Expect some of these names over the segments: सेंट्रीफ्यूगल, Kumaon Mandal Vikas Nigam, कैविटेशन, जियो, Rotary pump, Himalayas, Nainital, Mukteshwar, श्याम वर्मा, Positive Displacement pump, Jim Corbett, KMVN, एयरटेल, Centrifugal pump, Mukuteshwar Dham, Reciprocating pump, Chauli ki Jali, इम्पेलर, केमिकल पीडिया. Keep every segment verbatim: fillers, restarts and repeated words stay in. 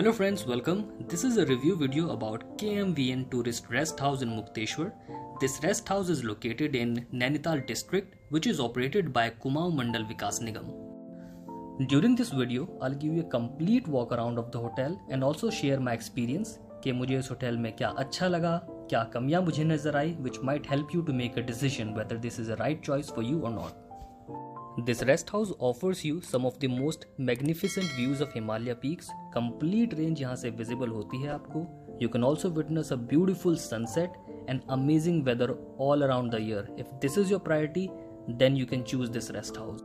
Hello friends, welcome. This is a review video about K M V N tourist rest house in Mukteshwar. This rest house is located in Nainital district, which is operated by Kumaon Mandal Vikas Nigam. During this video, I'll give you a complete walk around of the hotel and also share my experience कि मुझे इस hotel में क्या अच्छा लगा, क्या कमियां मुझे नजर आई, which might help you to make a decision whether this is a right choice for you or not. This rest house offers you some of the most magnificent views of Himalaya peaks. Complete range यहाँ से visible होती है आपको. You can also witness a beautiful sunset and amazing weather all around the year. If this is your priority, then you can choose this rest house.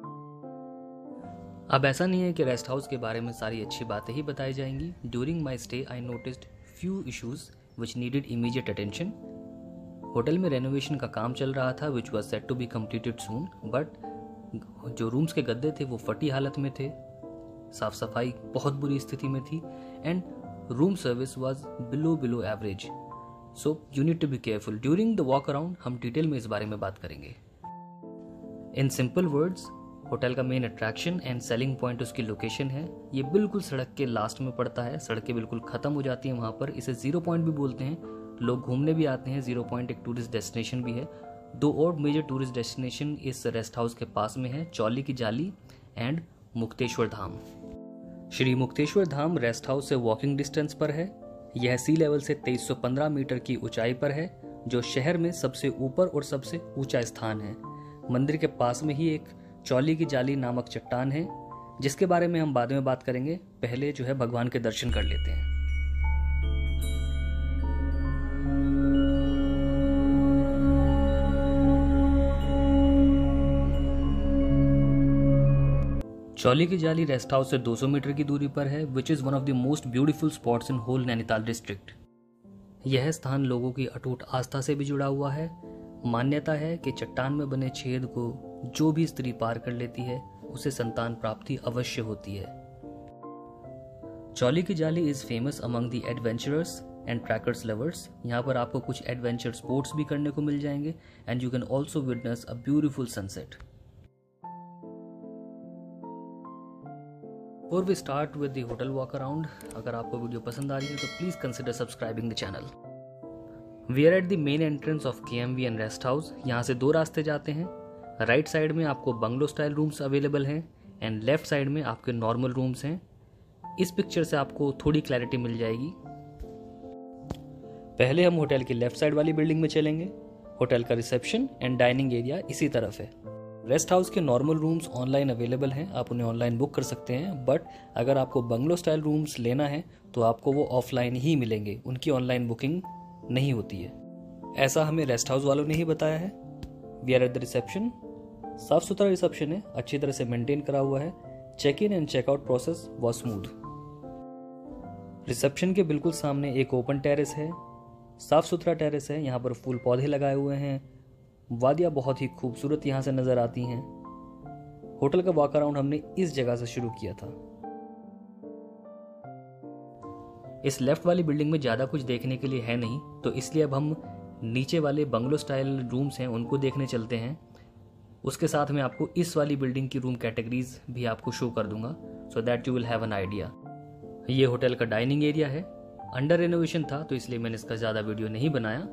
अब ऐसा नहीं है कि rest house के बारे में सारी अच्छी बातें ही बताई जाएंगी. During my stay, I noticed few issues which needed immediate attention. Hotel में renovation का काम चल रहा था, which was said to be completed soon, but जो रूम्स के गद्दे थे वो फटी हालत में थे, साफ सफाई बहुत बुरी स्थिति में थी, and room service was below below average. So you need to be careful. During the walk around हम डिटेल में इस बारे में बात करेंगे. इन सिंपल वर्ड्स, होटल का main attraction and selling point उसकी लोकेशन है. ये बिल्कुल सड़क के लास्ट में पड़ता है, सड़कें बिल्कुल ख़त्म हो जाती हैं वहाँ पर. इसे जीरो पॉइंट भी बोलते हैं, लोग घूमने भी आते हैं. जीरो पॉइंट एक टूरिस्ट डेस्टिनेशन भी है. दो और मेजर टूरिस्ट डेस्टिनेशन इस रेस्ट हाउस के पास में है, Chauli ki Jali and Mukteshwar Dham. Shri Mukteshwar Dham rest house से वॉकिंग डिस्टेंस पर है. यह सी लेवल से तेईस सौ पंद्रह मीटर की ऊंचाई पर है, जो शहर में सबसे ऊपर और सबसे ऊंचा स्थान है. मंदिर के पास में ही एक चौली की जाली नामक चट्टान है, जिसके बारे में हम बाद में बात करेंगे. पहले जो है भगवान के दर्शन कर लेते हैं. चौली की जाली रेस्ट हाउस से दो सौ मीटर की दूरी पर है, which is one of the most beautiful spots in whole Nainital district. यह स्थान लोगों की अटूट आस्था से भी जुड़ा हुआ है. मान्यता है कि चट्टान में बने छेद को जो भी स्त्री पार कर लेती है उसे संतान प्राप्ति अवश्य होती है. Chauli ki Jali is famous among the adventurers and trackers lovers. यहाँ पर आपको कुछ एडवेंचर स्पोर्ट्स भी करने को मिल जाएंगे, and you can also witness a beautiful sunset. Before we start with the hotel walk around, अगर आपको वीडियो पसंद आ रही है तो please consider subscribing the channel. We are at the main entrance of K M V N rest house. यहाँ से दो रास्ते जाते हैं. राइट right साइड में आपको बंगलो स्टाइल रूम्स अवेलेबल हैं, एंड लेफ्ट साइड में आपके नॉर्मल रूम्स हैं. इस पिक्चर से आपको थोड़ी क्लैरिटी मिल जाएगी. पहले हम होटल की लेफ्ट साइड वाली बिल्डिंग में चलेंगे. होटल का रिसेप्शन एंड डाइनिंग एरिया इसी तरफ है. रेस्ट हाउस के नॉर्मल रूम्स ऑनलाइन अवेलेबल हैं, आप उन्हें ऑनलाइन बुक कर सकते हैं. बट अगर आपको बंगलो स्टाइल रूम्स लेना है तो आपको वो ऑफलाइन ही मिलेंगे, उनकी ऑनलाइन बुकिंग नहीं होती है. ऐसा हमें रेस्ट हाउस वालों ने ही बताया है. We are at the reception. साफ सुथरा रिसेप्शन है, अच्छी तरह से मेंटेन करा हुआ है. Check in and checkout process was smooth. Reception के बिल्कुल सामने एक ओपन टेरेस है, साफ सुथरा टेरेस है. यहाँ पर फूल पौधे लगाए हुए हैं, वादियाँ बहुत ही खूबसूरत यहाँ से नज़र आती हैं. होटल का वॉक अराउंड हमने इस जगह से शुरू किया था. इस लेफ्ट वाली बिल्डिंग में ज़्यादा कुछ देखने के लिए है नहीं, तो इसलिए अब हम नीचे वाले बंगलो स्टाइल रूम्स हैं उनको देखने चलते हैं. उसके साथ में आपको इस वाली बिल्डिंग की रूम कैटेगरीज भी आपको शो कर दूंगा, so that you will have an idea. ये होटल का डाइनिंग एरिया है. अंडर रेनोवेशन था तो इसलिए मैंने इसका ज़्यादा वीडियो नहीं बनाया.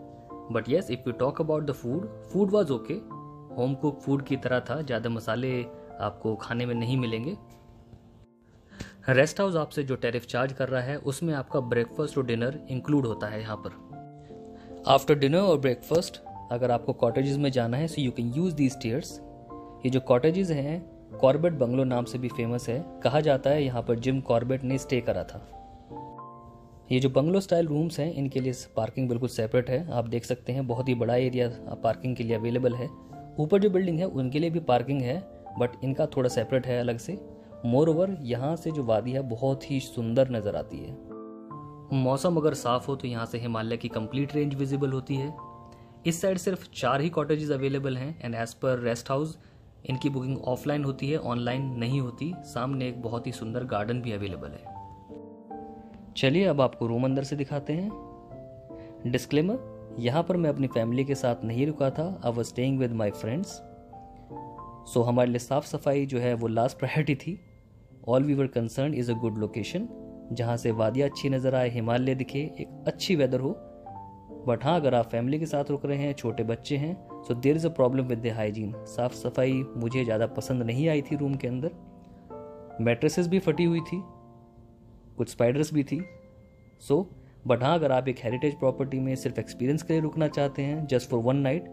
But yes, if you talk about the food, food was okay. Home cook food की तरह था, ज़्यादा मसाले आपको खाने में नहीं मिलेंगे. रेस्ट हाउस आपसे जो टैरिफ चार्ज कर रहा है उसमें आपका ब्रेकफास्ट और डिनर इंक्लूड होता है. यहाँ पर आफ्टर डिनर और ब्रेकफास्ट अगर आपको कॉटेजेस में जाना है so you can use these stairs. ये जो कॉटेजेस हैं कॉर्बेट बंगलो नाम से भी फेमस है. कहा जाता है यहाँ पर जिम कॉर्बेट ने स्टे करा था. ये जो बंगलो स्टाइल रूम्स हैं इनके लिए पार्किंग बिल्कुल सेपरेट है. आप देख सकते हैं बहुत ही बड़ा एरिया पार्किंग के लिए अवेलेबल है. ऊपर जो बिल्डिंग है उनके लिए भी पार्किंग है, बट इनका थोड़ा सेपरेट है अलग से. मोर ओवर यहाँ से जो वादी है बहुत ही सुंदर नज़र आती है. मौसम अगर साफ़ हो तो यहाँ से हिमालय की कंप्लीट रेंज विजिबल होती है. इस साइड सिर्फ चार ही कॉटेजेस अवेलेबल हैं, and as per rest house इनकी बुकिंग ऑफलाइन होती है, ऑनलाइन नहीं होती. सामने एक बहुत ही सुंदर गार्डन भी अवेलेबल है. चलिए अब आपको रूम अंदर से दिखाते हैं. डिस्क्लेमर, यहाँ पर मैं अपनी फैमिली के साथ नहीं रुका था. I was staying with my friends, so हमारे लिए साफ़ सफाई जो है वो लास्ट प्रायोरिटी थी. All we were concern is a good location. जहाँ से वादियाँ अच्छी नज़र आए, हिमालय दिखे, एक अच्छी वेदर हो। बट हाँ, अगर आप फैमिली के साथ रुक रहे हैं, छोटे बच्चे हैं, so there is a problem with the hygiene. साफ़ सफाई मुझे ज़्यादा पसंद नहीं आई थी रूम के अंदर। मैट्रेसेस भी फटी हुई थी, कुछ स्पाइडर्स भी थी। सो बट हाँ, अगर आप एक हेरिटेज प्रॉपर्टी में सिर्फ एक्सपीरियंस के लिए रुकना चाहते हैं, just for one night,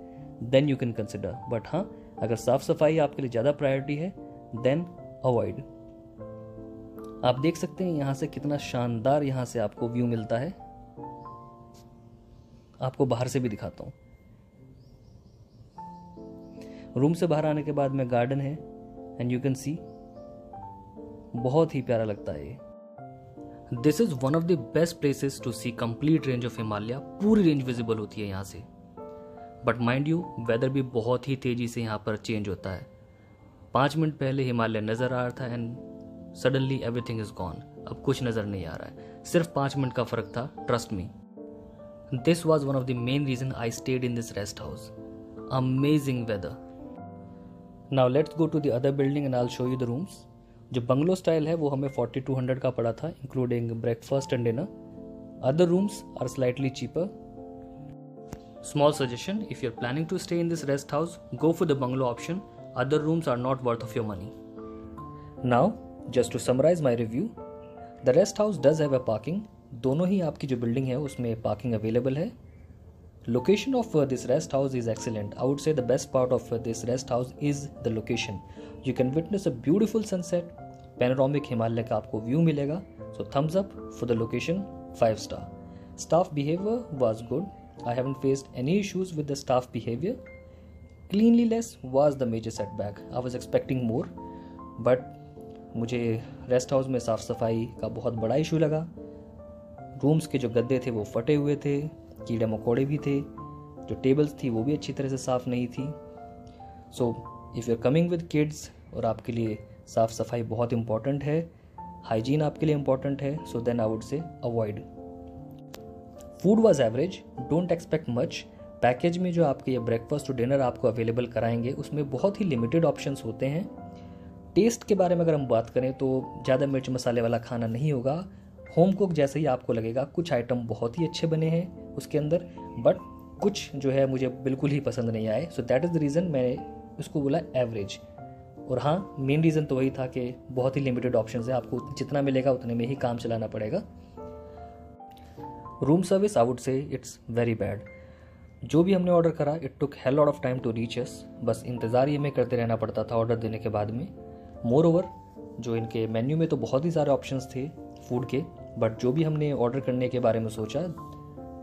then you can consider. But हाँ, अगर साफ़ सफाई आपके लिए ज़्यादा प्रायोरिटी है, देन अवॉइड। आप देख सकते हैं यहाँ से कितना शानदार यहाँ से आपको व्यू मिलता है। आपको बाहर से भी दिखाता हूँ। रूम से बाहर आने के बाद में गार्डन है, एंड यू कैन सी, बहुत ही प्यारा लगता है ये। This is one of the best places to see complete range of Himalaya. पूरी रेंज विजिबल होती है यहाँ से। बट माइंड यू, वेदर भी बहुत ही तेज़ी से यहाँ पर चेंज होता है। पाँच मिनट पहले हिमालय नज़र आ रहा था and suddenly everything is gone. अब कुछ नज़र नहीं आ रहा है, सिर्फ पाँच मिनट का फ़र्क था, trust me. This was one of the main reason I stayed in this rest house. Amazing weather. Now let's go to the other building and I will show you the rooms. जो bungalow style है वो हमें forty two hundred का पड़ा था, including breakfast and dinner. Other rooms are slightly cheaper. Small suggestion, if you are planning to stay in this rest house, go for the bungalow option. Other rooms are not worth of your money. Now just to summarize my review, the rest house does have a parking. दोनों ही आपकी जो building है उसमें parking available है। Location of uh, this rest house is excellent. I would say the best part of uh, this rest house is the location. You can witness a beautiful sunset, panoramic Himalaya का आपको view मिलेगा. So thumbs up for the location, five star. Staff behavior was good. I haven't faced any issues with the staff behavior. Cleanliness was the major setback. I was expecting more, but मुझे rest house में साफ सफाई का बहुत बड़ा issue लगा. Rooms के जो गद्दे थे वो फटे हुए थे, कीड़े मकोड़े भी थे, जो टेबल्स थी वो भी अच्छी तरह से साफ़ नहीं थी। So if you are coming with kids और आपके लिए साफ़ सफाई बहुत इंपॉर्टेंट है, हाइजीन आपके लिए इंपॉर्टेंट है, so then I would say avoid. Food was average, don't expect much. Package में जो आपके ये ब्रेकफास्ट और डिनर आपको अवेलेबल कराएंगे उसमें बहुत ही लिमिटेड ऑप्शंस होते हैं। टेस्ट के बारे में अगर हम बात करें तो ज़्यादा मिर्च मसाले वाला खाना नहीं होगा। होम कुक जैसे ही आपको लगेगा। कुछ आइटम बहुत ही अच्छे बने हैं उसके अंदर, बट कुछ जो है मुझे बिल्कुल ही पसंद नहीं आए। So that is the reason मैंने उसको बोला एवरेज। और हाँ, मेन रीज़न तो वही था कि बहुत ही लिमिटेड ऑप्शंस है, आपको जितना मिलेगा उतने में ही काम चलाना पड़ेगा। Room service, I would say it's very bad. जो भी हमने ऑर्डर करा, it took hell lot of time to reach us. बस इंतज़ार ये में करते रहना पड़ता था ऑर्डर देने के बाद में। मोर ओवर, जो इनके मेन्यू में तो बहुत ही सारे ऑप्शंस थे फूड के, बट जो भी हमने ऑर्डर करने के बारे में सोचा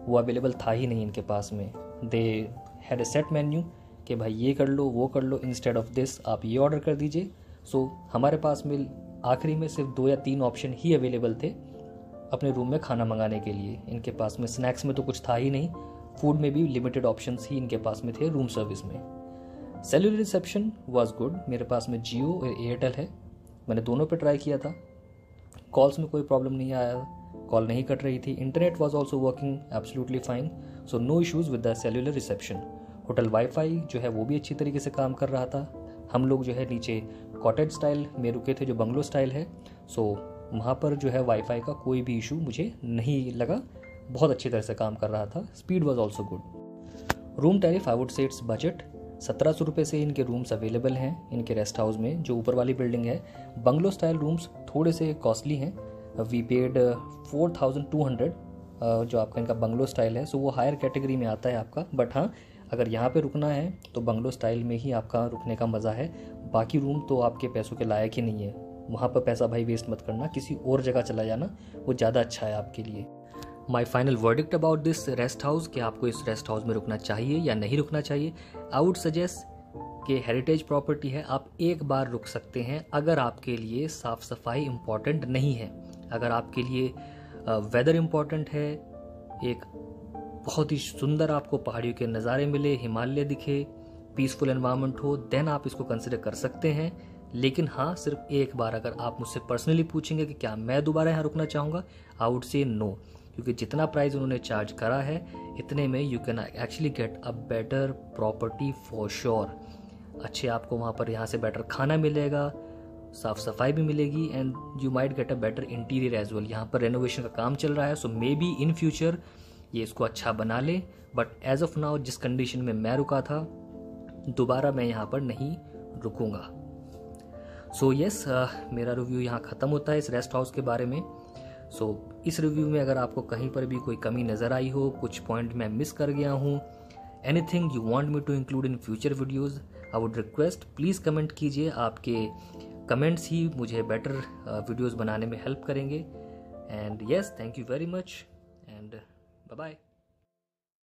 वो अवेलेबल था ही नहीं इनके पास में। They had a set menu कि भाई ये कर लो, वो कर लो, इंस्टेड ऑफ दिस आप ये ऑर्डर कर दीजिए। सो हमारे पास में आखिरी में सिर्फ दो या तीन ऑप्शन ही अवेलेबल थे अपने रूम में खाना मंगाने के लिए। इनके पास में स्नैक्स में तो कुछ था ही नहीं, फूड में भी लिमिटेड ऑप्शंस ही इनके पास में थे। रूम सर्विस में सेलुलर रिसेप्शन वॉज गुड। मेरे पास में जियो और एयरटेल है, मैंने दोनों पे ट्राई किया था। कॉल्स में कोई प्रॉब्लम नहीं आया, कॉल नहीं कट रही थी। Internet was also working absolutely fine, so no issues with the cellular reception. Hotel wifi जो है वो भी अच्छी तरीके से काम कर रहा था। हम लोग जो है नीचे कॉटेज स्टाइल में रुके थे, जो बंगलो स्टाइल है, सो वहाँ पर जो है वाईफाई का कोई भी इशू मुझे नहीं लगा, बहुत अच्छी तरह से काम कर रहा था। Speed was also good. Room tariff, I would say it's budget. सत्रह सौ रुपये से इनके रूम्स अवेलेबल हैं इनके रेस्ट हाउस में। जो ऊपर वाली बिल्डिंग है, बंगलो स्टाइल रूम्स थोड़े से कॉस्टली हैं। We paid four thousand two hundred जो आपका इनका बंगलो स्टाइल है, सो वो हायर कैटेगरी में आता है आपका। बट हाँ, अगर यहाँ पे रुकना है तो बंगलो स्टाइल में ही आपका रुकने का मज़ा है। बाकी रूम तो आपके पैसों के लायक ही नहीं है। वहाँ पर पैसा भाई वेस्ट मत करना, किसी और जगह चला जाना, वो ज़्यादा अच्छा है आपके लिए। My final verdict about this rest house, कि आपको इस रेस्ट हाउस में रुकना चाहिए या नहीं रुकना चाहिए, आई वुड सजेस्ट कि हेरिटेज प्रॉपर्टी है, आप एक बार रुक सकते हैं अगर आपके लिए साफ़ सफाई इम्पॉर्टेंट नहीं है, अगर आपके लिए वेदर इम्पॉर्टेंट है, एक बहुत ही सुंदर आपको पहाड़ियों के नज़ारे मिले, हिमालय दिखे, पीसफुल एनवायरनमेंट हो, देन आप इसको कंसिडर कर सकते हैं। लेकिन हाँ, सिर्फ एक बार। अगर आप मुझसे पर्सनली पूछेंगे कि क्या मैं दोबारा यहाँ रुकना चाहूँगा, आई वुड से नो, क्योंकि जितना प्राइस उन्होंने चार्ज करा है इतने में you can actually get a better property for sure. अच्छे आपको वहाँ पर यहाँ से बेटर खाना मिलेगा, साफ सफाई भी मिलेगी and you might get a better interior as well. यहाँ पर रेनोवेशन का काम चल रहा है, सो मे बी इन फ्यूचर ये इसको अच्छा बना ले, बट एज ऑफ नाउ जिस कंडीशन में मैं रुका था दोबारा मैं यहाँ पर नहीं रुकूँगा। So so, yes yes, uh, मेरा रिव्यू यहाँ ख़त्म होता है इस रेस्ट हाउस के बारे में। सो so, इस रिव्यू में अगर आपको कहीं पर भी कोई कमी नज़र आई हो, कुछ पॉइंट मैं मिस कर गया हूँ, anything you want me to include in future videos, I would request please comment कीजिए। आपके कमेंट्स ही मुझे बेटर वीडियोज़ बनाने में हेल्प करेंगे। And yes, thank you very much and bye bye.